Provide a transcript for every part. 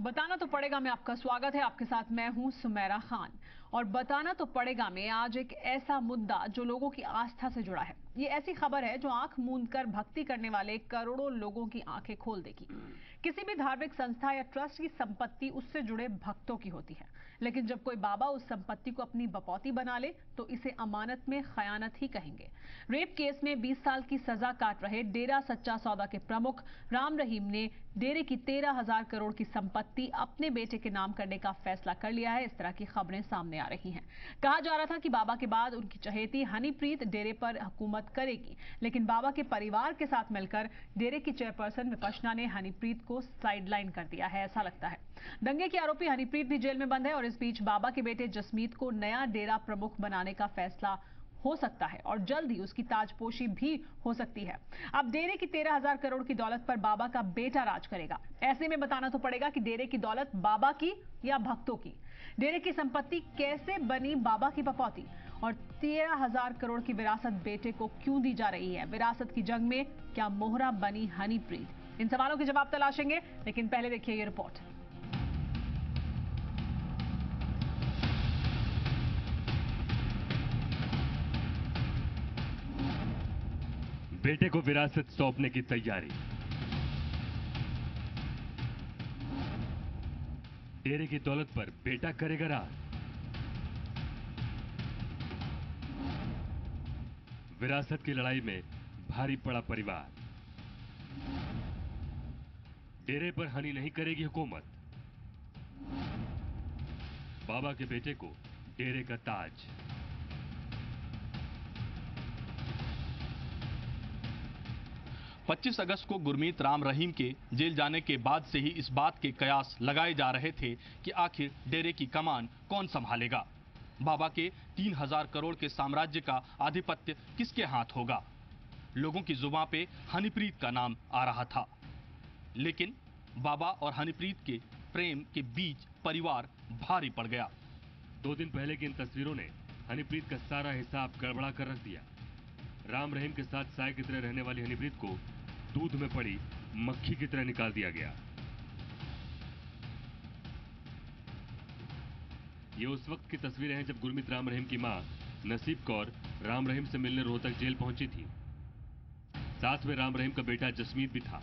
बताना तो पड़ेगा में आपका स्वागत है। आपके साथ मैं हूं सुमेरा खान। और बताना तो पड़ेगा में आज एक ऐसा मुद्दा जो लोगों की आस्था से जुड़ा है। ये ऐसी खबर है जो आंख मूंद कर भक्ति करने वाले करोड़ों लोगों की आंखें खोल देगी। किसी भी धार्मिक संस्था या ट्रस्ट की संपत्ति उससे जुड़े भक्तों की होती है, लेकिन जब कोई बाबा उस संपत्ति को अपनी बपौती बना ले तो इसे अमानत में खयानत ही कहेंगे। रेप केस में 20 साल की सजा काट रहे डेरा सच्चा सौदा के प्रमुख राम रहीम ने डेरे की 13,000 करोड़ की संपत्ति अपने बेटे के नाम करने का फैसला कर लिया है। इस तरह की खबरें सामने आ रही हैं। कहा जा रहा था कि बाबा के बाद उनकी चहेती हनीप्रीत डेरे पर हुकूमत करेगी, लेकिन बाबा के परिवार के साथ मिलकर डेरे की चेयरपर्सन विपस्सना ने हनीप्रीत को साइडलाइन कर दिया है, ऐसा लगता है। दंगे की आरोपी हनीप्रीत भी जेल में बंद है और इस बीच बाबा के बेटे जसमीत को नया डेरा प्रमुख बनाने का फैसला हो सकता है और जल्द ही उसकी ताजपोशी भी हो सकती है। अब डेरे की 13,000 करोड़ की दौलत पर बाबा का बेटा राज करेगा। ऐसे में बताना तो पड़ेगा कि डेरे की दौलत बाबा की या भक्तों की? डेरे की संपत्ति कैसे बनी बाबा की बपौती? और 13,000 करोड़ की विरासत बेटे को क्यों दी जा रही है? विरासत की जंग में क्या मोहरा बनी हनीप्रीत? इन सवालों के जवाब तलाशेंगे, लेकिन पहले देखिए ये रिपोर्ट। बेटे को विरासत सौंपने की तैयारी। डेरे की दौलत पर बेटा करेगा राज। विरासत की लड़ाई में भारी पड़ा परिवार। डेरे पर हनी नहीं करेगी हुकूमत। बाबा के बेटे को डेरे का ताज। पच्चीस अगस्त को गुरमीत राम रहीम के जेल जाने के बाद से ही इस बात के कयास लगाए जा रहे थे कि आखिर डेरे की कमान कौन संभालेगा। बाबा के 3,000 करोड़ के साम्राज्य का आधिपत्य किसके हाथ होगा? लोगों की जुबां पे हनीप्रीत का नाम आ रहा था, लेकिन बाबा और हनीप्रीत के प्रेम के बीच परिवार भारी पड़ गया। 2 दिन पहले की इन तस्वीरों ने हनीप्रीत का सारा हिसाब गड़बड़ा कर रख दिया। राम रहीम के साथ साय की तरह रहने वाली हनीप्रीत को दूध में पड़ी मक्खी की तरह निकाल दिया गया। ये उस वक्त की तस्वीरें हैं जब गुरमीत राम रहीम की मां नसीब कौर राम रहीम से मिलने रोहतक जेल पहुंची थी। साथ में राम रहीम का बेटा जसमीत भी था।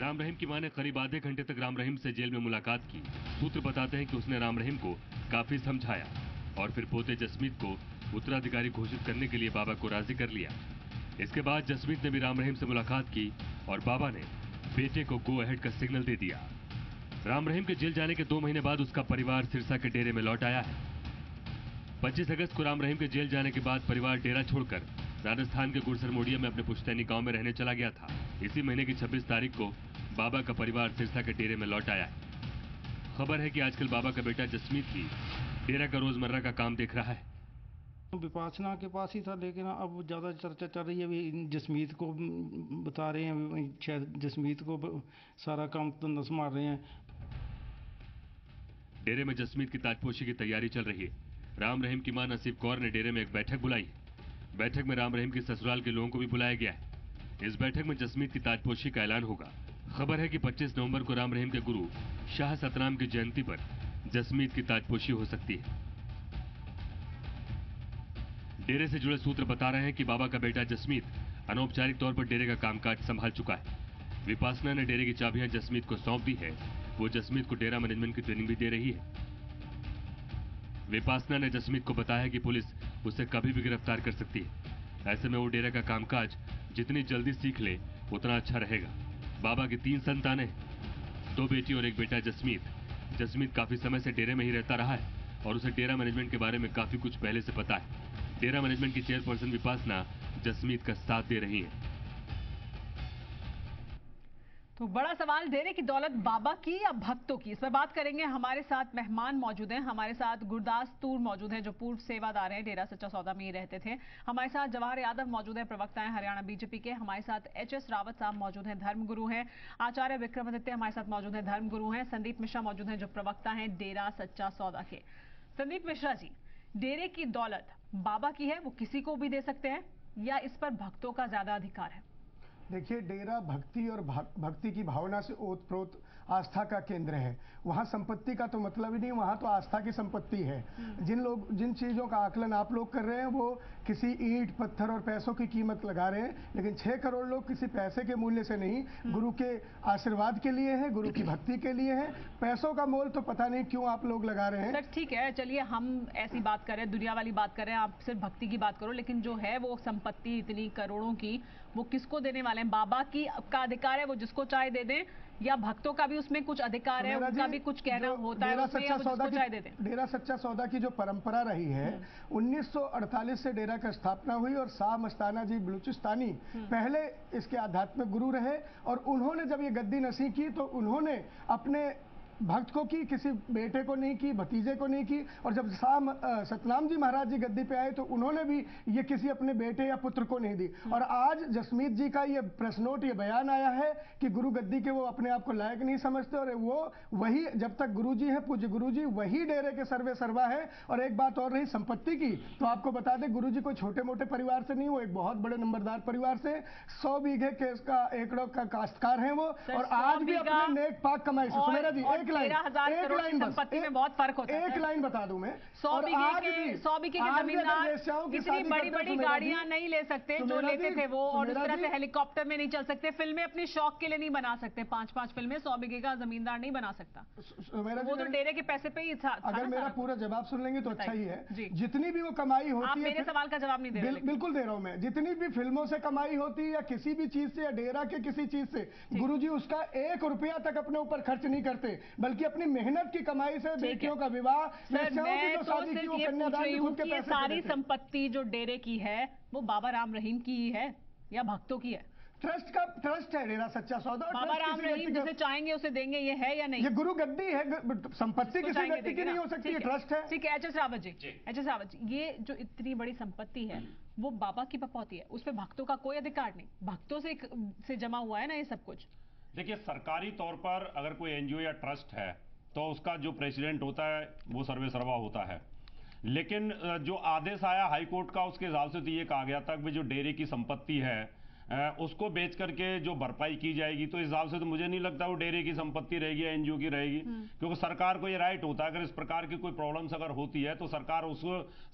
राम रहीम की मां ने करीब आधे घंटे तक राम रहीम से जेल में मुलाकात की। सूत्र बताते हैं कि उसने राम रहीम को काफी समझाया और फिर पोते जसमीत को उत्तराधिकारी घोषित करने के लिए बाबा को राजी कर लिया। इसके बाद जसमीत ने भी राम रहीम से मुलाकात की और बाबा ने बेटे को गो अहेड का सिग्नल दे दिया। राम रहीम के जेल जाने के 2 महीने बाद उसका परिवार सिरसा के डेरे में लौट आया है। 25 अगस्त को राम रहीम के जेल जाने के बाद परिवार डेरा छोड़कर राजस्थान के गुड़सर मोडिया में अपने पुश्तैनी गाँव में रहने चला गया था। इसी महीने की 26 तारीख को बाबा का परिवार सिरसा के डेरे में लौट आया है। खबर है कि आजकल बाबा का बेटा जसमीत भी डेरा का रोजमर्रा का काम देख रहा है। विपासना के पास ही था, लेकिन अब ज़्यादा चर्चा चल रही है। अभी जसमीत को बता रहे हैं, शायद जसमीत को सारा काम तो नस मार रहे हैं। डेरे में जसमीत की ताजपोशी की तैयारी चल रही है। राम रहीम की मां नसीब कौर ने डेरे में एक बैठक बुलाई। बैठक में राम रहीम के ससुराल के लोगों को भी बुलाया गया है। इस बैठक में जसमीत की ताजपोशी का ऐलान होगा। खबर है कि 25 नवम्बर को राम रहीम के गुरु शाह सतनाम की जयंती पर जसमीत की ताजपोशी हो सकती है। डेरे से जुड़े सूत्र बता रहे हैं कि बाबा का बेटा जसमीत अनौपचारिक तौर पर डेरे का कामकाज संभाल चुका है। विपासना ने डेरे की चाबियां जसमीत को सौंप दी है। वो जसमीत को डेरा मैनेजमेंट की ट्रेनिंग भी दे रही है। विपासना ने जसमीत को बताया कि पुलिस उसे कभी भी गिरफ्तार कर सकती है। ऐसे में वो डेरा का कामकाज जितनी जल्दी सीख ले उतना अच्छा रहेगा। बाबा की 3 संतानें, 2 बेटी और 1 बेटा जसमीत। जसमीत काफी समय से डेरे में ही रहता रहा है और उसे डेरा मैनेजमेंट के बारे में काफी कुछ पहले से पता है। डेरा मैनेजमेंट की चेयरपर्सन विपासना जसमीत का साथ दे रही है। तो बड़ा सवाल, डेरे की दौलत बाबा की या भक्तों की? इस पर बात करेंगे। हमारे साथ मेहमान मौजूद हैं। हमारे साथ गुरदास तूर मौजूद हैं जो पूर्व सेवादार हैं, डेरा सच्चा सौदा में ही रहते थे। हमारे साथ जवाहर यादव मौजूद हैं, प्रवक्ता हैं हरियाणा बीजेपी के। हमारे साथ H.S. रावत साहब मौजूद हैं, धर्मगुरु हैं। आचार्य विक्रमादित्य हमारे साथ मौजूद हैं, धर्मगुरु हैं। संदीप मिश्रा मौजूद हैं जो प्रवक्ता हैं डेरा सच्चा सौदा के। संदीप मिश्रा जी, डेरे की दौलत बाबा की है, वो किसी को भी दे सकते हैं, या इस पर भक्तों का ज्यादा अधिकार है? देखिए, डेरा भक्ति और भक्ति की भावना से ओतप्रोत आस्था का केंद्र है। वहाँ संपत्ति का तो मतलब ही नहीं, वहाँ तो आस्था की संपत्ति है। जिन चीज़ों का आकलन आप लोग कर रहे हैं वो किसी ईंट पत्थर और पैसों की कीमत लगा रहे हैं, लेकिन 6 करोड़ लोग किसी पैसे के मूल्य से नहीं, गुरु के आशीर्वाद के लिए है, गुरु की भक्ति के लिए है। पैसों का मोल तो पता नहीं क्यों आप लोग लगा रहे हैं। सर ठीक है, चलिए हम ऐसी बात कर रहे हैं, दुनिया वाली बात कर रहे हैं, आप सिर्फ भक्ति की बात करो, लेकिन जो है वो संपत्ति इतनी करोड़ों की वो किसको देने वाले हैं? बाबा की का अधिकार है, वो जिसको चाहे दे दें, या भक्तों का भी उसमें कुछ अधिकार है, उनका भी कुछ कहना होता है, डेरा सच्चा सौदा की जो परंपरा रही है 1948 से डेरा की स्थापना हुई और शाह मस्ताना जी बलूचिस्तानी पहले इसके आध्यात्मिक गुरु रहे और उन्होंने जब ये गद्दी नसीब की तो उन्होंने अपने भक्त को की, किसी बेटे को नहीं की, भतीजे को नहीं की। और जब शाह सतनाम जी महाराज जी गद्दी पे आए तो उन्होंने भी ये किसी अपने बेटे या पुत्र को नहीं दी। और आज जसमीत जी का ये प्रश्नोट, ये बयान आया है कि गुरु गद्दी के वो अपने आप को लायक नहीं समझते और वो वही, जब तक गुरु जी है, पूज्य गुरु जी, वही डेरे के सर्वे सर्वा है। और एक बात और रही संपत्ति की, तो आपको बता दें गुरु जी कोई छोटे मोटे परिवार से नहीं, वो एक बहुत बड़े नंबरदार परिवार से 100 बीघे केस का एकड़ों का काश्तकार है वो, और आज भी अपने नेक पाक कमाई से। सुमेरा जी, 13,000 करोड़ की संपत्ति में बहुत फर्क होता है। एक लाइन बता दूं मैं, 100 बीघे के जमींदार इतनी बड़ी बड़ी गाड़ियां नहीं ले सकते जो लेते थे वो, और उस तरह से हेलीकॉप्टर में नहीं चल सकते, फिल्में अपने शौक के लिए नहीं बना सकते, 5-5 फिल्में 100 बीघे का जमींदार नहीं बना सकता, वो तो डेरे के पैसे पे ही था। अगर मेरा पूरा जवाब सुन लेंगे तो अच्छा ही है। जितनी भी वो कमाई होती है, आप मेरे सवाल का जवाब नहीं दे रहे। बिल्कुल दे रहा हूँ मैं। जितनी भी फिल्मों से कमाई होती है या किसी भी चीज से या डेरा के किसी चीज से, गुरु जी उसका 1 रुपया तक अपने ऊपर खर्च नहीं करते, बल्कि अपनी मेहनत की कमाई से बेटियों का विवाह, की सारी संपत्ति जो डेरे की है वो बाबा राम रहीम की ही है या भक्तों की है? ट्रस्ट का ट्रस्ट है डेरा सच्चा सौदा। बाबा राम रहीम जिसे चाहेंगे उसे देंगे, ये है या नहीं? ये गुरु गद्दी है, संपत्ति किसी व्यक्ति की नहीं हो सकती, ये ट्रस्ट है। ठीक है, एच.एस. रावत जी, ये जो इतनी बड़ी संपत्ति है वो बाबा की बपौती है, उस पर भक्तों का कोई अधिकार नहीं, भक्तों से जमा हुआ है ना ये सब कुछ। देखिए, सरकारी तौर पर अगर कोई एनजीओ या ट्रस्ट है तो उसका जो प्रेसिडेंट होता है वो सर्वे सर्वा होता है, लेकिन जो आदेश आया हाईकोर्ट का उसके हिसाब से तो ये कहा गया था कि जो डेरे की संपत्ति है उसको बेच करके जो भरपाई की जाएगी, तो इस हिसाब से तो मुझे नहीं लगता वो डेरे की संपत्ति रहेगी या एनजीओ की रहेगी, क्योंकि सरकार को ये राइट होता है अगर इस प्रकार की कोई प्रॉब्लम्स अगर होती है तो सरकार उस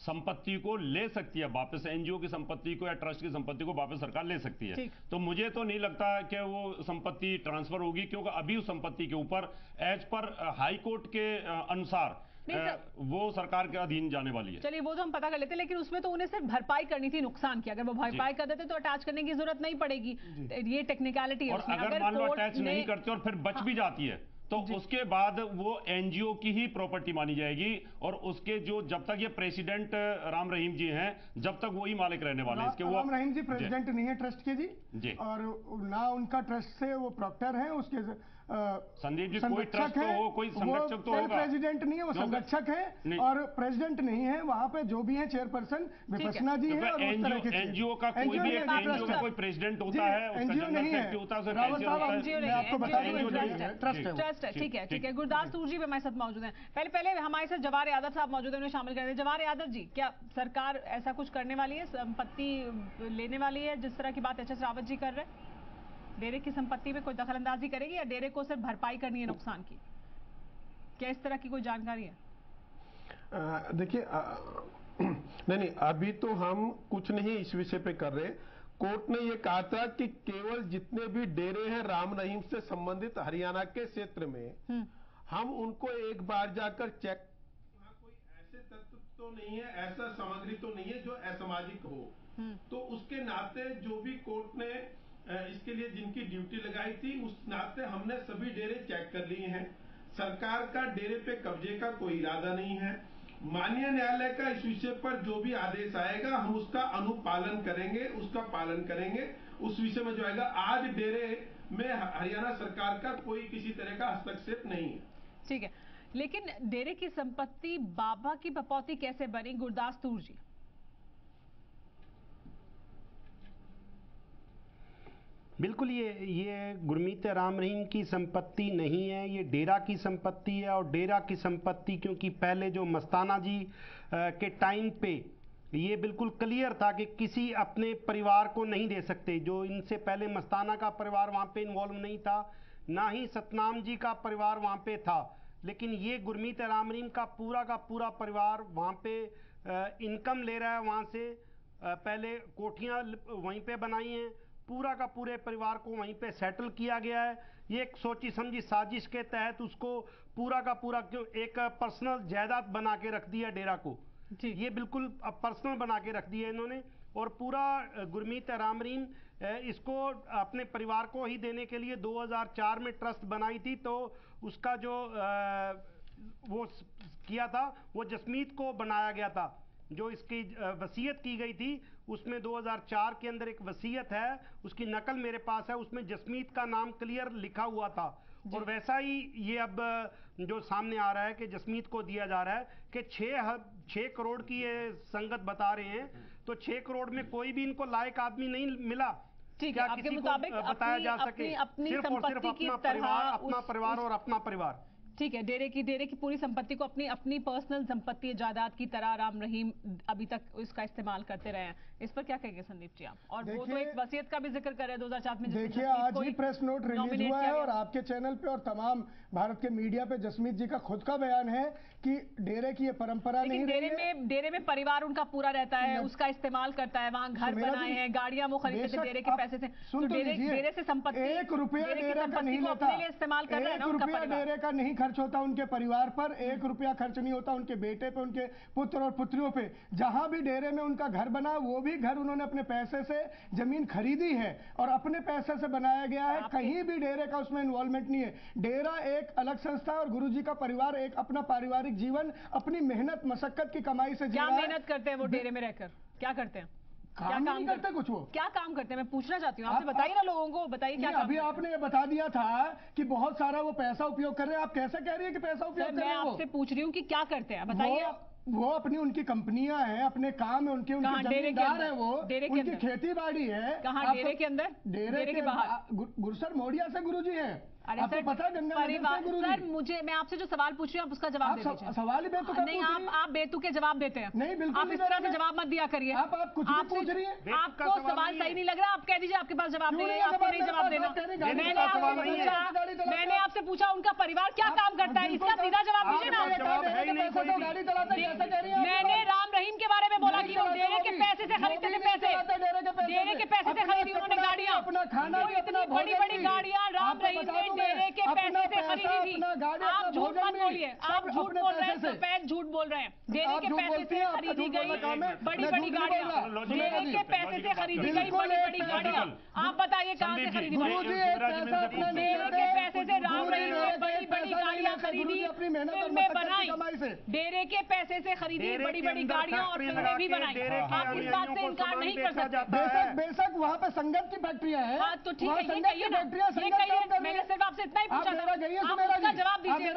संपत्ति को ले सकती है वापस, एनजीओ की संपत्ति को या ट्रस्ट की संपत्ति को वापस सरकार ले सकती है। तो मुझे तो नहीं लगता कि वो संपत्ति ट्रांसफर होगी, क्योंकि अभी उस संपत्ति के ऊपर एज पर हाईकोर्ट के अनुसार वो सरकार के अधीन जाने वाली है। चलिए वो तो हम पता कर लेते हैं, लेकिन उसमें तो उन्हें सिर्फ भरपाई करनी थी नुकसान की, अगर वो भरपाई कर देते तो अटैच करने की जरूरत नहीं पड़ेगी, ये टेक्निकलिटी है। और अगर मान लो अटैच नहीं करते और फिर बच भी जाती है तो उसके बाद वो एनजीओ की ही प्रॉपर्टी मानी जाएगी, और उसके जो जब तक ये प्रेसिडेंट राम रहीम जी हैं जब तक वो ही मालिक रहने वाले हैं इसके। वो राम रहीम जी प्रेसिडेंट नहीं है ट्रस्ट के जी, और ना उनका ट्रस्ट से वो प्रॉक्टर हैं उसके। संदीप जी, कोई ट्रस्ट तो हो, कोई संरक्षक तो होगा, प्रेसिडेंट नहीं है, वो संरक्षक है और प्रेसिडेंट नहीं है। वहाँ पे जो भी है चेयरपर्सन विपस्सना जी है। एनजीओ का कोई प्रेसिडेंट होता है, आपको बता ट्रस्ट है। ठीक है, ठीक है। गुरदास टूर जी भी हमारे साथ मौजूद हैं। पहले हमारे साथ जवाहर यादव साहब मौजूद हैं, उन्हें शामिल करते हैं। जवाहर यादव जी, क्या सरकार ऐसा कुछ करने वाली है, संपत्ति लेने वाली है जिस तरह की बात एच.एस. रावत जी कर रहे हैं? डेरे की संपत्ति में कोई दखलंदाजी करेगी या डेरे को सिर्फ भरपाई करनी है नुकसान की? क्या इस तरह की कोई जानकारी है? देखिए, नहीं अभी तो हम कुछ नहीं इस विषय पे कर रहे। कोर्ट ने ये कहा था कि केवल जितने भी डेरे हैं राम रहीम से संबंधित हरियाणा के क्षेत्र में, हम उनको एक बार जाकर चेक, कोई ऐसे तत्व तो नहीं है, ऐसा सामग्री तो नहीं है जो असामाजिक हो, तो उसके नाते जो भी कोर्ट ने इसके लिए जिनकी ड्यूटी लगाई थी उस नाते हमने सभी डेरे चेक कर लिए हैं। सरकार का डेरे पे कब्जे का कोई इरादा नहीं है। माननीय न्यायालय का इस विषय पर जो भी आदेश आएगा हम उसका अनुपालन करेंगे, उसका पालन करेंगे, उस विषय में जो आएगा। आज डेरे में हरियाणा सरकार का कोई किसी तरह का हस्तक्षेप नहीं है। ठीक है, लेकिन डेरे की संपत्ति बाबा की बपौती कैसे बनी? गुरदास टूर जी, बिल्कुल ये गुरमीत राम रहीम की संपत्ति नहीं है, ये डेरा की संपत्ति है। और डेरा की संपत्ति, क्योंकि पहले जो मस्ताना जी के टाइम पे ये बिल्कुल क्लियर था कि किसी अपने परिवार को नहीं दे सकते। जो इनसे पहले मस्ताना का परिवार वहाँ पे इन्वॉल्व नहीं था, ना ही सतनाम जी का परिवार वहाँ पे था, लेकिन ये गुरमीत राम रहीम का पूरा परिवार वहाँ पे इनकम ले रहा है, वहाँ से पहले कोठियाँ वहीं पे बनाई हैं, पूरा का पूरे परिवार को वहीं पे सेटल किया गया है। ये एक सोची समझी साजिश के तहत उसको पूरा का पूरा एक पर्सनल जायदाद बना के रख दिया डेरा को जी। ये बिल्कुल पर्सनल बना के रख दिया इन्होंने, और पूरा गुरमीत राम रहीम इसको अपने परिवार को ही देने के लिए 2004 में ट्रस्ट बनाई थी, तो उसका जो वो किया था वो जसमीत को बनाया गया था। जो इसकी वसीयत की गई थी उसमें 2004 के अंदर एक वसीयत है, उसकी नकल मेरे पास है, उसमें जसमीत का नाम क्लियर लिखा हुआ था, और वैसा ही ये अब जो सामने आ रहा है कि जसमीत को दिया जा रहा है कि 6 करोड़ की ये संगत बता रहे हैं, तो 6 करोड़ में कोई भी इनको लायक आदमी नहीं मिला। ठीक है, आपके मुताबिक बताया जा सके सिर्फ और सिर्फ अपना परिवार और अपना परिवार। ठीक है, डेरे की पूरी संपत्ति को अपनी अपनी पर्सनल संपत्ति जायदाद की तरह राम रहीम अभी तक उसका इस्तेमाल करते रहे हैं। इस पर क्या कहेंगे संदीप जी आप? और वो तो एक वसीयत का भी जिक्र कर रहे हैं 2004 में। देखिए, आज ही प्रेस नोट रिलीज हुआ है और आपके चैनल पे और तमाम भारत के मीडिया पे जसमीत जी का खुद का बयान है कि डेरे की ये परंपरा नहीं, डेरे में परिवार उनका पूरा रहता है, उसका इस्तेमाल करता है, वहाँ घर बनाए हैं, गाड़ियाँ वो खरीदते थे डेरे के पैसे से, डेरे से संपत्ति 1 रुपया डेरे का नहीं होता, इस्तेमाल कर रहे हैं, 1 रुपया डेरे का नहीं खर्च होता उनके परिवार पर, 1 रुपया खर्च नहीं होता उनके बेटे पे, उनके पुत्र और पुत्रियों पे। जहां भी डेरे में उनका घर बना वो भी घर उन्होंने अपने पैसे से, जमीन खरीदी है और अपने पैसे से बनाया गया है, कहीं भी डेरे का उसमें इन्वॉल्वमेंट नहीं है। डेरा एक अलग संस्था और गुरुजी का परिवार एक अपना पारिवारिक जीवन अपनी मेहनत मशक्कत की कमाई से। क्या मेहनत करते हैं वो डेरे में रहकर, क्या करते हैं, काम नहीं करते कुछ, वो क्या काम करते हैं मैं पूछना चाहती हूँ आपसे, बताइए ना लोगों को, बताइए क्या अभी काम आपने ये बता दिया था कि बहुत सारा वो पैसा उपयोग कर रहे हैं, आप कैसे कह रही है कि पैसा उपयोग कर रहे हैं? मैं आपसे पूछ रही हूँ कि क्या करते हैं, बताइए आप। वो अपनी उनकी कंपनियां हैं, अपने काम है उनके, उनके जमींदार है, वो उनकी खेती बाड़ी है। कहाँ डेरे के अंदर? डेरे के बाहर गुरसर मोडिया से गुरुजी हैं। अरे सर पता है, मुझे मैं आपसे जो सवाल पूछ रही हूँ आप उसका जवाब दे दीजिए। सवाल ही बेतुक नहीं, आप बेतुके जवाब देते हैं। नहीं बिल्कुल आप इस तरह से जवाब मत दिया करिए। आप कुछ पूछ रही है, आपको सवाल सही नहीं लग रहा, आप कह दीजिए आपके पास जवाब नहीं है, आपको नहीं जवाब देना। मैंने आपसे पूछा उनका परिवार क्या काम करता है, इसका सीधा जवाब दीजिए ना। मैंने राम रहीम के बारे में बोला कि वो डेरे के पैसे से खरीदते थे, डेरे के पैसे से खरीदी उन्होंने गाड़ियाँ, इतनी बड़ी बड़ी गाड़ियाँ राम रहीम ने डेरे के पैसे से खरीदी थी। आप झूठ मत बोलिए, आप झूठ बोल रहे हैं, सफेद झूठ बोल रहे हैं। डेरे के पैसे से खरीदी गई बड़ी बड़ी गाड़ियाँ, डेरे के पैसे से खरीदी गई बड़ी बड़ी गाड़ियाँ, आप बताइए कहाँ से खरीदी? डेरे के पैसे से राम रहीम ने बड़ी बड़ी गाड़ियाँ खरीदी, फिल्में बनाई, डेरे के पैसे से खरीदी बड़ी बड़ी गाड़ियां और फिल्में भी बनाई। आप इस बात से इनकार नहीं कर सकते। बेशक वहाँ पे संगत की फैक्ट्रियां हैं, तो ठीक है ये कहिए ना, ये कहिए। मैंने सिर्फ आपसे इतना ही पूछा था, आप उसका जवाब दीजिए।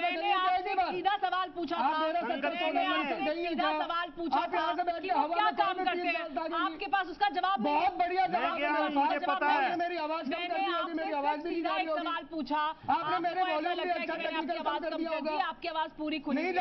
मैंने आपसे सीधा सवाल पूछा था, सीधा सवाल पूछा था कि वो क्या काम करते हैं, आपके पास उसका जवाब। बहुत बढ़िया जवाब है, मेरी आवाज सीधा एक सवाल पूछा, आपकी आवाज पूरी खुली नहीं,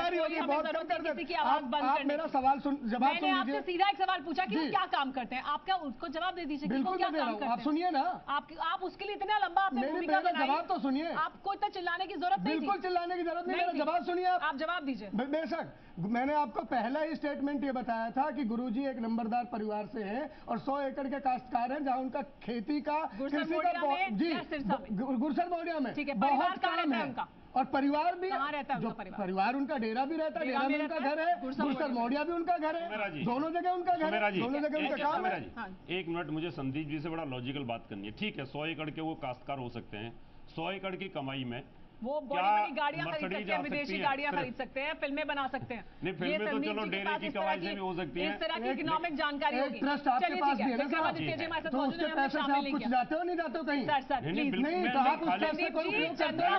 कि आवाज बंद आप मेरा सवाल सुन, जवाब मैंने आपसे सीधा एक सवाल पूछा कि वो क्या काम करते हैं, आपका उसको जवाब दे दीजिए। बिल्कुल क्या काम करते हैं आप सुनिए ना, आप उसके लिए इतना लंबा आपने जवाब तो सुनिए, आपको इतना चिल्लाने की जरूरत नहीं, बिल्कुल चिल्लाने की जरूरत नहीं, मेरा जवाब सुनिए, आप जवाब दीजिए। बेशक मैंने आपको पहला ही स्टेटमेंट ये बताया था कि गुरुजी एक नंबरदार परिवार से हैं और 100 एकड़ के काश्तकार हैं, जहाँ उनका खेती का गुरसर मोडिया में बहुत काम है और परिवार भी रहता है, परिवार उनका डेरा भी रहता है, डेरा भी उनका घर है, गुरसर मोडिया भी उनका घर है, दोनों जगह उनका घर है, दोनों जगह उनका काम है। एक मिनट, मुझे संदीप जी से बड़ा लॉजिकल बात करनी है। ठीक है, 100 एकड़ के वो काश्तकार हो सकते हैं, 100 एकड़ की कमाई में वो बड़ी बड़ी गाड़ियां खरीद सकते हैं, विदेशी गाड़ियां खरीद सकते हैं, फिल्में बना सकते हैं। ये संदीप जी के पास इस तरह की इकोनॉमिक जानकारी होगी।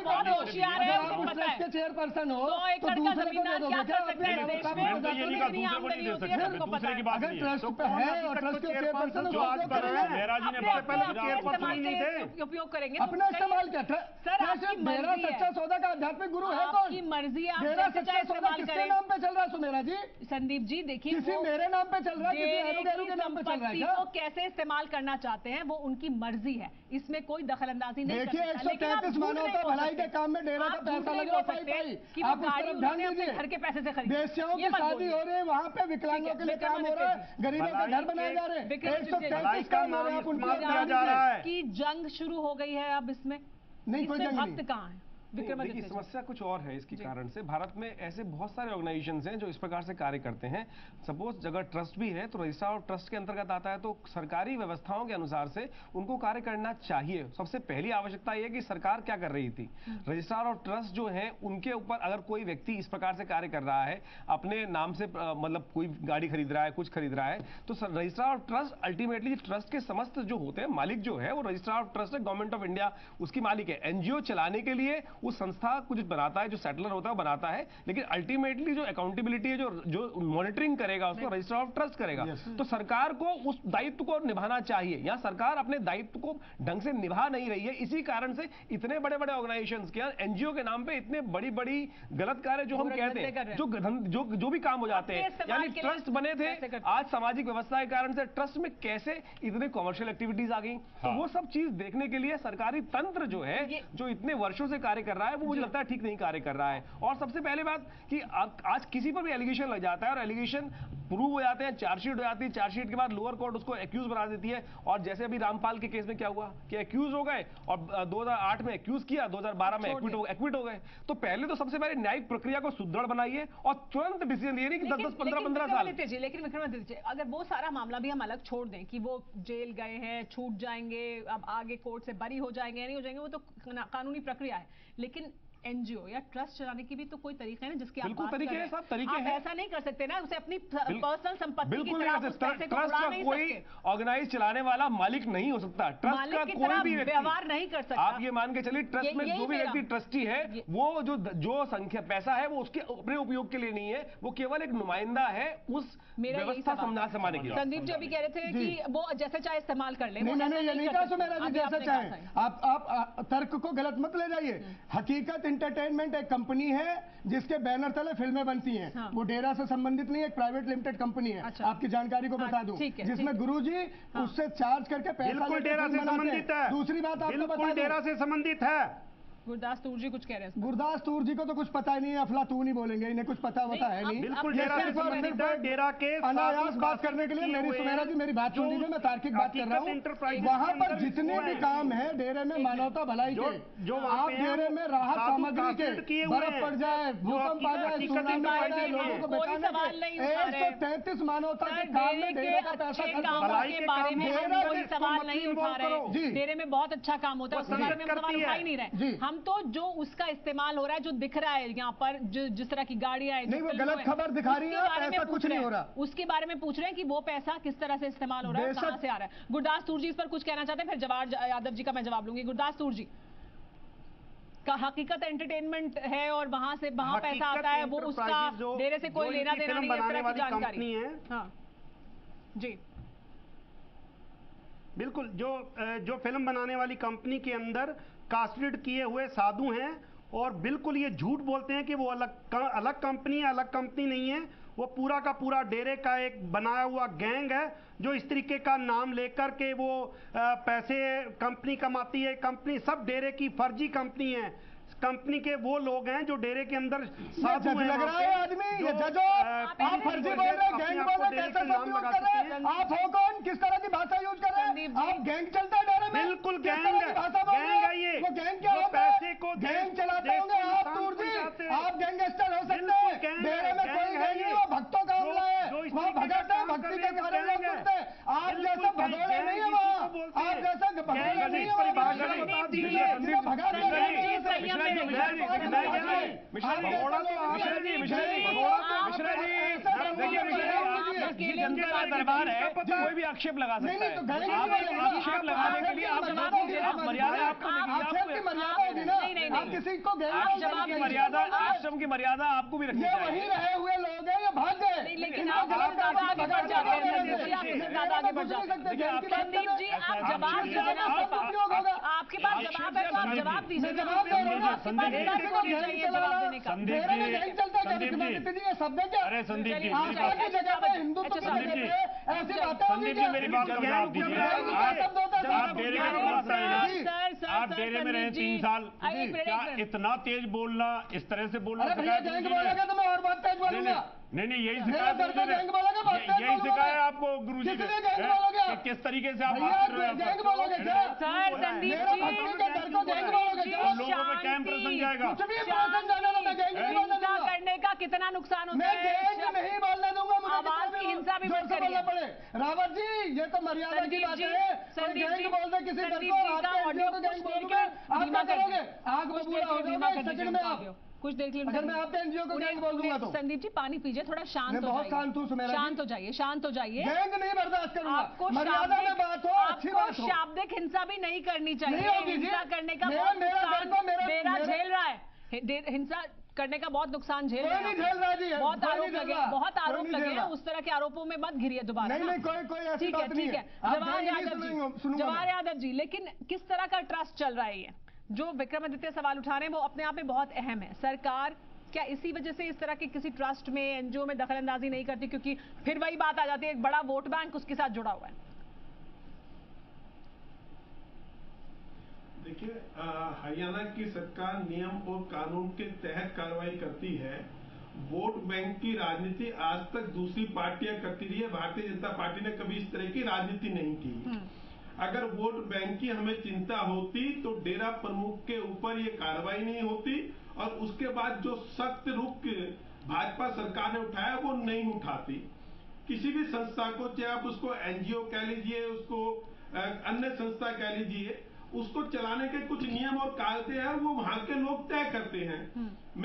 बहुत होशियार है, 100 एकड़ का जमींदार क्या कर सकते हैं, देश में कितनी आमदनी होती है सबको पता है। अपने इस्तेमाल करेंगे, सच्चा सौदा का आध्यात्मिक गुरु है कौन? आपकी मर्जी है, आप सच्चा सौदा किसके नाम पे चल रहा है सुमेरा जी? संदीप जी देखिए, किसी मेरे नाम पे चल रहा है, किसी आरोग्य के नाम पे चल रहा है। क्या कैसे इस्तेमाल करना चाहते हैं वो उनकी मर्जी है, इसमें कोई दखलंदाजी नहीं। देखिए 133 मानव का भलाई के काम में डेरा का पैसा लगा पाई, आप इस तरफ ध्यान दीजिए। घर के पैसे से खरीद बेसियों की शादी हो रही है, वहाँ पे विकलांगों के लिए काम हो रहा है, गरीबों के घर बनाए जा रहे हैं की जंग शुरू हो गई है। अब इसमें नहीं कोई जंग कहाँ है? देखिए समस्या कुछ और है, इसके कारण से भारत में ऐसे बहुत सारे ऑर्गेनाइजेशंस हैं जो इस प्रकार से कार्य करते हैं। सपोज अगर ट्रस्ट भी है तो रजिस्ट्रार और ट्रस्ट के अंतर्गत आता है, तो सरकारी व्यवस्थाओं के अनुसार से उनको कार्य करना चाहिए। सबसे पहली आवश्यकता यह कि सरकार क्या कर रही थी, रजिस्ट्रार और ट्रस्ट जो है उनके ऊपर अगर कोई व्यक्ति इस प्रकार से कार्य कर रहा है, अपने नाम से मतलब कोई गाड़ी खरीद रहा है, कुछ खरीद रहा है, तो रजिस्ट्रार और ट्रस्ट अल्टीमेटली ट्रस्ट के समस्त जो होते हैं मालिक जो है वो रजिस्ट्रार और ट्रस्ट है, गवर्नमेंट ऑफ इंडिया उसकी मालिक है। एनजीओ चलाने के लिए उस संस्था कुछ बनाता है, जो सेटलर होता है बनाता है, लेकिन अल्टीमेटली जो अकाउंटेबिलिटी है, जो मॉनिटरिंग करेगा उसको रजिस्टर ऑफ ट्रस्ट करेगा। तो सरकार को उस दायित्व को निभाना चाहिए। यहाँ सरकार अपने दायित्व को ढंग से निभा नहीं रही है, इसी कारण से इतने बड़े बड़े ऑर्गेनाइजेशंस के एनजीओ के नाम पे इतने बड़ी बड़ी गलत कार्य जो हम कहते हैं, जो भी काम हो जाते हैं। यानी ट्रस्ट बने थे, आज सामाजिक व्यवस्था के कारण से ट्रस्ट में कैसे इतने कॉमर्शियल एक्टिविटीज आ गई। वो सब चीज देखने के लिए सरकारी तंत्र जो है, जो इतने वर्षों से कार्य कर रहा है, वो मुझे लगता है ठीक नहीं कार्य कर रहा है। और सबसे पहले बात कि आज किसी पर भी एलिगेशन लग जाता है और एलिगेशन प्रूव हो जाते हैं, चार्जशीट हो जाती है, चार्जशीट के बाद लोअर कोर्ट उसको एक्यूज बना देती है। और जैसे अभी रामपाल के केस में क्या हुआ कि एक्यूज हो गए और 2008 में एक्यूज किया, 2012 में एक्विट हो गए। तो पहले तो सबसे पहले न्यायिक प्रक्रिया को सुदृढ़ बनाइए और तुरंत डिसीजन ले रही कि 10-15 साल। लेकिन विक्रमादित्य जी, अगर वो सारा मामला भी हम अलग छोड़ दें कि वो जेल गए हैं, छूट जाएंगे, अब आगे कोर्ट से बरी हो जाएंगे, नहीं हो जाएंगे, वो तो कानूनी प्रक्रिया है, लेकिन एनजीओ या ट्रस्ट चलाने की भी तो कोई तरीका है ना, जिसके आप बात तरीके हैं, सब तरीके हैं। आप ऐसा नहीं कर सकते ना, उसे अपनी पर्सनल संपत्ति की तरह उस पैसे को उड़ा नहीं सकते। कोई ऑर्गेनाइज चलाने वाला मालिक नहीं हो सकता, ट्रस्ट का कोई भी व्यवहार नहीं कर सकता। आप ये मान के चलिए ट्रस्ट में जो भी व्यक्ति ट्रस्टी है, वो जो संख्या पैसा है वो उसके अपने उपयोग के लिए नहीं है, वो केवल एक नुमाइंदा है उस व्यवस्था संभालने के लिए। संदीप जी अभी कह रहे थे कि वो जैसे चाहे इस्तेमाल कर ले, आप तर्क को गलत मत ले जाइए। हकीकत एंटरटेनमेंट एक कंपनी है जिसके बैनर तले फिल्में बनती हैं। हाँ। वो डेरा से संबंधित नहीं, एक प्राइवेट लिमिटेड कंपनी है। अच्छा। आपकी जानकारी को बता दूं, जिसमें गुरुजी उससे चार्ज करके पैसा लेते हैं। दूसरी बात आपको बता दूं, डेरा से संबंधित है। गुरदास तूर जी कुछ कह रहे हैं। गुरदास तूर जी को तो कुछ पता ही नहीं है, अफलातून ही बोलेंगे, इन्हें कुछ पता होता है नहीं। बिल्कुल डेरा के अनायास बात करने के लिए मेरी सुमेरा जी मेरी बात सुन लीजिए, मैं तार्किक बात कर रहा हूँ। वहाँ पर जितने भी काम है डेरे में मानवता भलाई के, जो आप डेरे में राहत सामग्री के, बर्फ पड़ जाए, भूकंप आ जाए, सुनामी आ जाए, लोगों को बचाने के 133 मानवता के काम में डेरे का पैसा खर्च। डेरे में बहुत अच्छा काम होता है, तो जो उसका इस्तेमाल हो रहा है, जो दिख रहा है यहाँ पर, जिस तरह की गाड़ियां नहीं, वो गलत खबर दिखा रही है, ऐसा कुछ नहीं हो रहा। उसके बारे में पूछ रहे हैं कि वो पैसा किस तरह से इस्तेमाल हो रहा है, कहां से आ रहा है। गुरदास तूर जी इस पर कुछ कहना चाहते हैं, फिर जवाहर यादव जी का मैं जवाब लूंगी। गुरदास तूर जी का हकीकत एंटरटेनमेंट है और वहां से वहां पैसा आता है, वो उसका डेरे से कोई लेना देना नहीं, जानकारी है। हाँ जी बिल्कुल, जो फिल्म बनाने वाली कंपनी के अंदर कास्टेड किए हुए साधु हैं और बिल्कुल ये झूठ बोलते हैं कि वो अलग कंपनी है, अलग कंपनी नहीं है। वो पूरा का पूरा डेरे का एक बनाया हुआ गैंग है, जो इस तरीके का नाम लेकर के वो पैसे कंपनी कमाती है। कंपनी सब डेरे की फर्जी कंपनी है, कंपनी के वो लोग हैं जो डेरे के अंदर साधु हैं। लग रहा है आदमी ये जज, आप फर्जी बोल रहे हो, गैंग बोल रहे हो, कैसे नाम लगा रहे हैं आप? हो कौन, किस तरह की भाषा यूज कर रहे हैं आप? गैंग चलता है डेरे में, बिल्कुल गैंग है, गैंग है ये। वो गैंग क्या होगा? पैसे को गैंग चलाते होंगे आप दूर जी, आप गैंगस्टर हो सकते हैं। डेरे में कोई गैंग नहीं, वो भक्तों का हमला है, वहाँ भगाते हैं, भक्ति के कारण लोग करते हैं। आप जैसा भगोड़े नहीं है वहाँ, आप जैसा भगोड़े नहीं है वहाँ। दरबार है, कोई भी आक्षेप लगा सकता है। आक्षेप लगाने के लिए आप मर्यादा, आपको मर्यादा, आश्रम की मर्यादा आपको भी रखनी चाहिए। वही रहे हुए लोग हैं, भाग गए, लेकिन आप आगे बढ़ जाते हैं, ज्यादा आगे बढ़ जाते हैं। संदीप जी आप जवाब दीजिए, आपके पास जवाब है तो आप जवाब दीजिए। आप डेरे में रहे 3 साल, क्या इतना तेज बोलना, इस तरह से बोलना? नहीं, यही सिखाया आपको गुरुजी ने, किस तरीके से आप बात कर रहे हो, कितना नुकसान होता है। नहीं बोलने दूंगा, हिंसा भी बंद करना पड़े। रावत जी ये तो मर्यादा की बात है, किसी आग में कुछ देख लीजिए। अगर मैं आपके एनजीओ को गैंग बोल दूंगा तो संदीप जी पानी पीजिए, थोड़ा शांत हो जाइए, शांत हो जाइए, शांत हो जाइए। गैंग नहीं बर्दाश्त करूंगा, आपको मर्यादा में बात हो, अच्छी बात हो। शाब्दिक हिंसा भी नहीं करनी चाहिए, हिंसा करने का मेरा झेल रहा है, हिंसा करने का बहुत नुकसान झेल रहा है, बहुत आरोप लगे, बहुत आरोप लगे हैं, उस तरह के आरोपों में मत घिरिए दोबारा। ठीक है, ठीक है जवाहर यादव जी, लेकिन किस तरह का ट्रस्ट चल रहा है? ये जो विक्रमादित्य सवाल उठा रहे हैं वो अपने आप में बहुत अहम है। सरकार क्या इसी वजह से इस तरह के किसी ट्रस्ट में, एनजीओ में दखलंदाजी नहीं करती, क्योंकि फिर वही बात आ जाती है, एक बड़ा वोट बैंक उसके साथ जुड़ा हुआ है। देखिए हरियाणा की सरकार नियम और कानून के तहत कार्रवाई करती है। वोट बैंक की राजनीति आज तक दूसरी पार्टियां करती रही है, भारतीय जनता पार्टी ने कभी इस तरह की राजनीति नहीं की। अगर वोट बैंक की हमें चिंता होती तो डेरा प्रमुख के ऊपर ये कार्रवाई नहीं होती, और उसके बाद जो सख्त रुख भाजपा सरकार ने उठाया वो नहीं उठाती। किसी भी संस्था को, चाहे आप उसको एनजीओ कह लीजिए, उसको अन्य संस्था कह लीजिए, उसको चलाने के कुछ नियम और कायदे हैं, वो वहां के लोग तय करते हैं।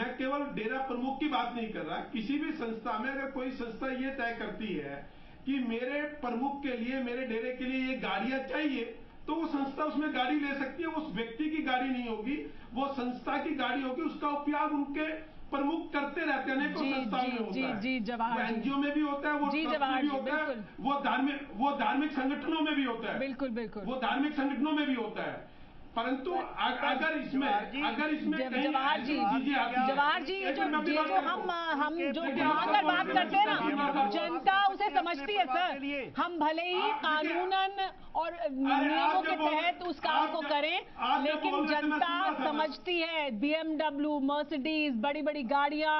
मैं केवल डेरा प्रमुख की बात नहीं कर रहा, किसी भी संस्था में अगर कोई संस्था ये तय करती है कि मेरे प्रमुख के लिए, मेरे डेरे के लिए ये गाड़ियां चाहिए, तो वो संस्था उसमें गाड़ी ले सकती है। उस व्यक्ति की गाड़ी नहीं होगी, वो संस्था की गाड़ी होगी, उसका उपयोग उनके प्रमुख करते रहते हैं। अनेकों संस्थाओं में होता है, वो एनजीओ में भी होता है, वो ट्रस्ट में भी होता है, वो धार्मिक संगठनों में भी होता है, बिल्कुल बिल्कुल वो धार्मिक संगठनों में भी होता है। परंतु अगर इसमें जवाहर जी जो हम जो आकर बात करते हैं ना, जनता उसे समझती है सर। हम भले ही कानूनन और नियमों के तहत उस काम को करें, लेकिन जनता समझती है। BMW, मर्सिडीज, बड़ी बड़ी गाड़ियां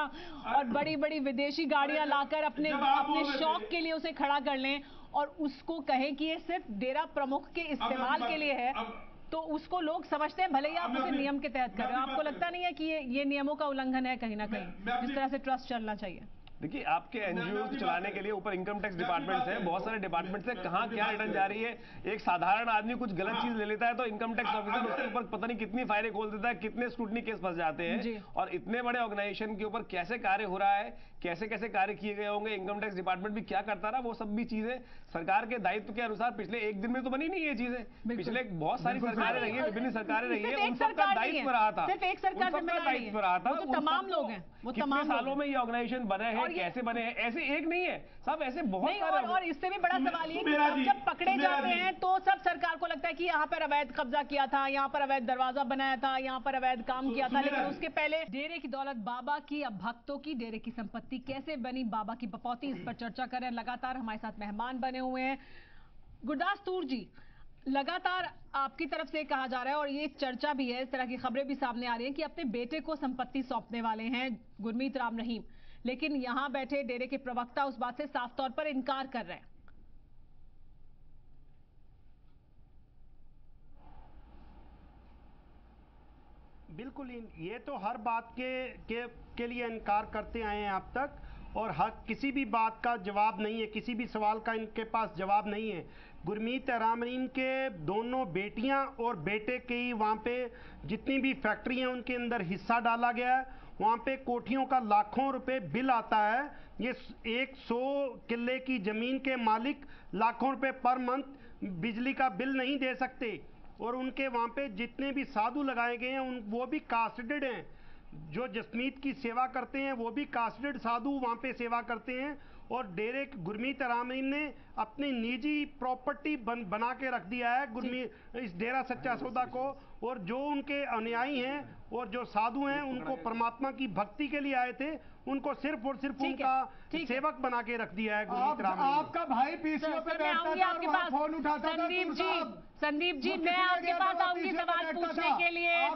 और बड़ी बड़ी विदेशी गाड़ियां लाकर अपने शौक के लिए उसे खड़ा कर लें और उसको कहें कि ये सिर्फ डेरा प्रमुख के इस्तेमाल के लिए है, तो उसको लोग समझते हैं, भले ही आप उसे नियम के तहत करें। आपको लगता नहीं है कि ये नियमों का उल्लंघन है कहीं ना कहीं, जिस तरह से ट्रस्ट चलना चाहिए? देखिए आपके एनजीओ चलाने के लिए ऊपर इनकम टैक्स डिपार्टमेंट्स हैं, बहुत सारे डिपार्टमेंट्स हैं, कहाँ क्या रिटर्न जा रही है। एक साधारण आदमी कुछ गलत चीज ले लेता है तो इनकम टैक्स ऑफिसर उसके ऊपर पता नहीं कितनी फाइलें खोल देता है, कितने स्क्रूटनी केस फंस जाते हैं। और इतने बड़े ऑर्गेनाइजेशन के ऊपर कैसे कार्य हो रहा है, कैसे कैसे कार्य किए गए होंगे, इनकम टैक्स डिपार्टमेंट भी क्या करता रहा, वो सब भी चीजें सरकार के दायित्व के अनुसार पिछले एक दिन में तो बनी नहीं है चीजें। पिछले बहुत सारी सरकारें रही है, विभिन्न सरकारें रही है, उन सबका दायित्व रहा था, दायित्व रहा था। तमाम लोग हैं, कितने सालों में ये ऑर्गेनाइजेशन बने हैं, कैसे बने हैं, ऐसे एक नहीं है सब, ऐसे बहुत सारे। और इससे भी बड़ा सवाल ये कि जब पकड़े जाते हैं तो सब सरकार को लगता है कि यहाँ पर अवैध कब्जा किया था, यहाँ पर अवैध दरवाजा बनाया था, यहाँ पर अवैध काम किया था, लेकिन उसके पहले डेरे की दौलत बाबा की, अब भक्तों की। डेरे की संपत्ति कैसे बनी, बाबा की बपौती, इस पर चर्चा करें। लगातार हमारे साथ मेहमान बने हुए हैं। गुरदास तूर जी, लगातार आपकी तरफ से कहा जा रहा है और ये चर्चा भी है, इस तरह की खबरें भी सामने आ रही है कि अपने बेटे को संपत्ति सौंपने वाले हैं गुरमीत राम रहीम, लेकिन यहाँ बैठे डेरे के प्रवक्ता उस बात से साफ तौर पर इनकार कर रहे हैं। बिल्कुल, ये तो हर बात के लिए इनकार करते आए हैं अब तक, और हर किसी भी बात का जवाब नहीं है, किसी भी सवाल का इनके पास जवाब नहीं है। गुरमीत राम रहीम के दोनों बेटियां और बेटे के ही वहाँ पे जितनी भी फैक्ट्री हैं उनके अंदर हिस्सा डाला गया है, वहाँ पे कोठियों का लाखों रुपए बिल आता है। ये 100 किले की ज़मीन के मालिक लाखों रुपए पर मंथ बिजली का बिल नहीं दे सकते, और उनके वहाँ पे जितने भी साधु लगाए गए हैं वो भी कास्टेड हैं। जो जसमीत की सेवा करते हैं वो भी कास्टेड साधु वहाँ पे सेवा करते हैं। और डेरे गुरमीत राम रहीम ने अपनी निजी प्रॉपर्टी बना के रख दिया है गुरमीत इस डेरा सच्चा सौदा को। और जो उनके अनुयायी हैं और जो साधु हैं उनको परमात्मा की भक्ति के लिए आए थे उनको सिर्फ और सिर्फ उनका सेवक बना के रख दिया है गुरमीत राम। आपका भाई पीसीओ पे बैठता था, फोन उठाता था। संदीप जी मैं आपके पास आऊंगी सवाल पूछने के लिए।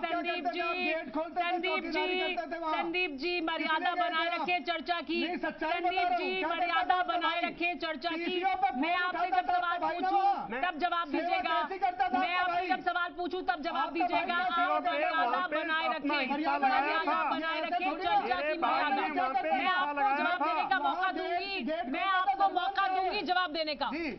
संदीप जी मर्यादा बनाए रखें चर्चा की। संदीप जी मर्यादा बनाए रखें चर्चा की। मैं आपसे जब सवाल पूछूं तब जवाब दीजिएगा। मैं आपसे जब सवाल पूछूं तब जवाब दीजिएगा। आप मर्यादा बनाए रखें, मर्यादा बनाए रखें चर्चा की मर्यादा। मैं आपको जवाब देने का मौका दूंगी,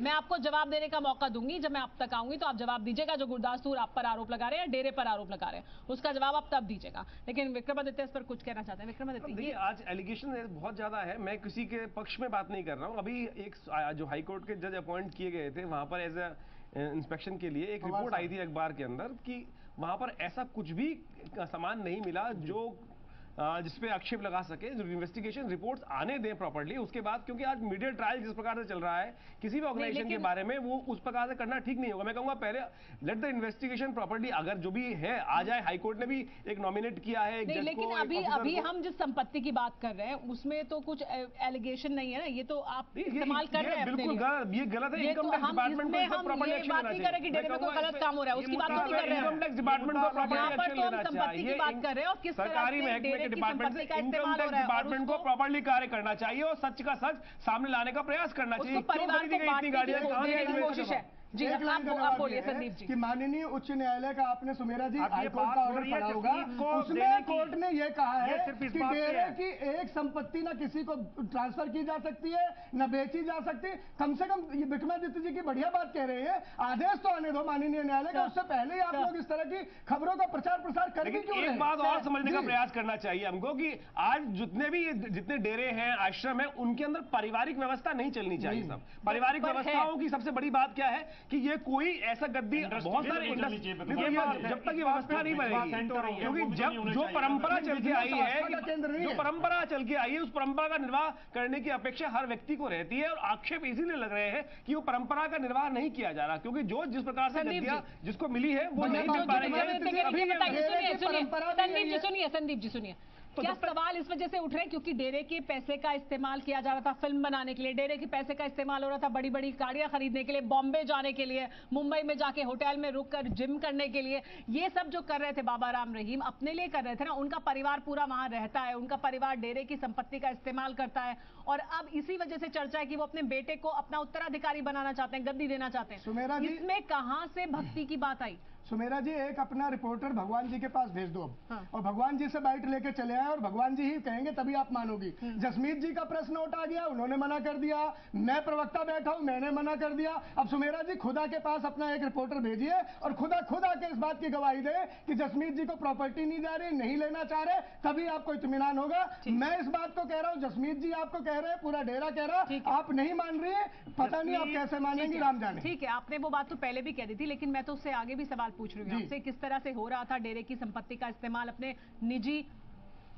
मैं आपको जवाब देने का मौका दूंगी जब मैं आप तक आऊंगी तो आप जवाब दीजिएगा। जो गुरदास तूर आप पर आरोप लगा रहे हैं, डेरे पर आरोप लगा रहे हैं, उसका जवाब आप तब दीजिएगा। लेकिन विक्रमादित्य इस पर कुछ कहना चाहते हैं। विक्रमादित्य आज एलिगेशन बहुत ज्यादा है, मैं किसी के पक्ष में बात नहीं कर रहा हूँ। अभी एक जो हाईकोर्ट के जज अपॉइंट किए गए थे वहां पर एज ए इंस्पेक्शन के लिए एक रिपोर्ट आई थी अखबार के अंदर कि वहां पर ऐसा कुछ भी सामान नहीं मिला जो जिसपे आक्षेप लगा सके। जो इन्वेस्टिगेशन रिपोर्ट्स आने दें प्रॉपर्ली उसके बाद, क्योंकि आज मीडिया ट्रायल जिस प्रकार से चल रहा है किसी भी ऑर्गेनाइजेशन के बारे में वो उस प्रकार से करना ठीक नहीं होगा। मैं कहूंगा पहले लेट द इन्वेस्टिगेशन प्रॉपर्ली, अगर जो भी है आ जाए। हाईकोर्ट ने भी एक नॉमिनेट किया है। लेकिन अभी हम जिस संपत्ति की बात कर रहे हैं उसमें तो कुछ एलिगेशन नहीं है ना, ये तो आप इस्तेमाल कर रहे हैं। बिल्कुल ये गलत है। इनकम टैक्स डिपार्टमेंट को प्रॉपर्ली एक्शन लेना चाहिए। नहीं कर रहे कि गलत काम हो रहा है उसकी बात नहीं कर रहे हैं। इनकम टैक्स डिपार्टमेंट को प्रॉपर्ली एक्शन लेना चाहिए। ये बात कर रहे हैं और किस सरकारी महकमे के डिपार्टमेंट से इनकम टैक्स डिपार्टमेंट को प्रॉपर्ली कार्य करना चाहिए और सच का सच सामने लाने का प्रयास करना चाहिए। इतनी गाड़ियां कहां कोशिश है जी। आप बोलिए संदीप जी कि माननीय उच्च न्यायालय का आपने सुमेरा जी हाईकोर्ट का ऑर्डर पढ़ा होगा, उसमें कोर्ट ने यह कहा है कि डेरे की एक संपत्ति ना किसी को ट्रांसफर की जा सकती है ना बेची जा सकती। कम से कम ये विक्रमादित्य जी की बढ़िया बात कह रहे हैं, आदेश तो आने दो माननीय न्यायालय का। उससे पहले आप लोग इस तरह की खबरों का प्रचार प्रसार करेंगे। एक बात और समझने का प्रयास करना चाहिए हमको कि आज जितने डेरे हैं आश्रम है उनके अंदर पारिवारिक व्यवस्था नहीं चलनी चाहिए। सब पारिवारिक व्यवस्थाओं की सबसे बड़ी बात क्या है कि ये कोई ऐसा गद्दी बहुत सारे इंडस्ट्री जब तक ये व्यवस्था नहीं बनेगी, क्योंकि जब जो परंपरा चल के आई है उस परंपरा का निर्वाह करने की अपेक्षा हर व्यक्ति को रहती है। और आक्षेप इसीलिए लग रहे हैं कि वो परंपरा का निर्वाह नहीं किया जा रहा, क्योंकि जो जिस प्रकार से गद्दियां जिसको मिली है वो नहीं मिल पा रही है। संदीप जी सुनिए क्या सवाल इस वजह से उठ रहे हैं क्योंकि डेरे के पैसे का इस्तेमाल किया जा रहा था फिल्म बनाने के लिए, डेरे के पैसे का इस्तेमाल हो रहा था बड़ी बड़ी गाड़ियां खरीदने के लिए, बॉम्बे जाने के लिए, मुंबई में जाके होटल में रुककर जिम करने के लिए। ये सब जो कर रहे थे बाबा राम रहीम अपने लिए कर रहे थे ना, उनका परिवार पूरा वहां रहता है, उनका परिवार डेरे की संपत्ति का इस्तेमाल करता है। और अब इसी वजह से चर्चा है कि वो अपने बेटे को अपना उत्तराधिकारी बनाना चाहते हैं, गद्दी देना चाहते हैं। इसमें कहां से भक्ति की बात आई? सुमेरा जी एक अपना रिपोर्टर भगवान जी के पास भेज दो और भगवान जी से बाइट लेके चले आए और भगवान जी ही कहेंगे तभी आप मानोगी। जसमीत जी का प्रश्न उठा गया, उन्होंने मना कर दिया। मैं प्रवक्ता बैठा हूं, मैंने मना कर दिया। अब सुमेरा जी खुदा के पास अपना एक रिपोर्टर भेजिए और खुदा आके इस बात की गवाही दे कि जसमीत जी को प्रॉपर्टी नहीं जा रही, नहीं लेना चाह रहे, तभी आपको इत्मीनान होगा। मैं इस बात को कह रहा हूँ, जसमीत जी आपको कह रहे हैं, पूरा डेरा कह रहा है, आप नहीं मान रही है, पता नहीं आप कैसे मानेंगी, राम जाने। ठीक है, आपने वो बात तो पहले भी कह दी थी, लेकिन मैं तो उससे आगे भी सवाल पूछ रही हूँ आपसे, किस तरह से हो रहा था डेरे की संपत्ति का इस्तेमाल अपने निजी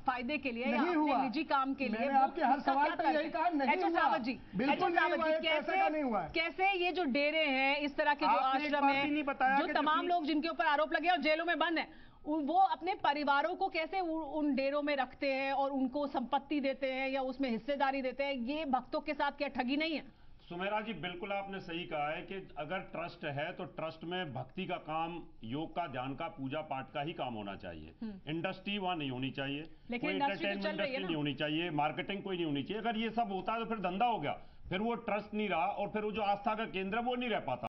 फायदे के लिए या अपने निजी काम के लिए। आपके हर सवाल पर यही कहा नहीं हुआ जी, बिल्कुल नहीं हुआ। कैसे ये जो डेरे हैं, इस तरह के जो आश्रम है, जो तमाम लोग जिनके ऊपर आरोप लगे और जेलों में बंद है, वो अपने परिवारों को कैसे उन डेरों में रखते हैं और उनको संपत्ति देते हैं या उसमें हिस्सेदारी देते हैं? ये भक्तों के साथ क्या ठगी नहीं है? सुमेरा जी बिल्कुल आपने सही कहा है कि अगर ट्रस्ट है तो ट्रस्ट में भक्ति का काम, योग का, ध्यान का, पूजा पाठ का ही काम होना चाहिए। इंडस्ट्री वहां नहीं होनी चाहिए, लेकिन एंटरटेनमेंट इंडस्ट्री नहीं होनी चाहिए, मार्केटिंग कोई नहीं होनी चाहिए। अगर ये सब होता है तो फिर धंधा हो गया, फिर वो ट्रस्ट नहीं रहा और फिर वो जो आस्था का केंद्र है वो नहीं रह पाता।